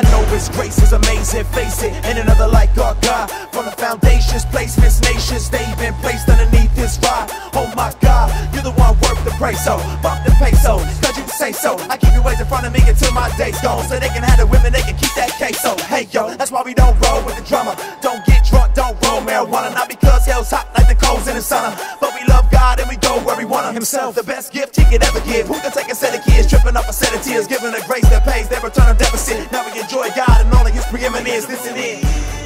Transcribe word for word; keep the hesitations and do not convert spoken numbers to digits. I know His grace is amazing, face it, ain't another like our God. From the foundations, placements, nations, they've been placed underneath this rod. Oh my God, you're the one worth the praise, so bump the peso, cause you say so. I keep your ways in front of me until my day's gone, so they can have the women, they can keep that case. So hey yo, that's why we don't roll with the drama, don't get drunk, don't roll marijuana, not because hell's hot like the coals in the sun, but we love God and we go where we want Himself, the best gift He could ever give. Who can take a set of kids, tripping up a set of tears, giving a grace that pays their return of deficit. Now we enjoy God and all of His preeminence. Listen in.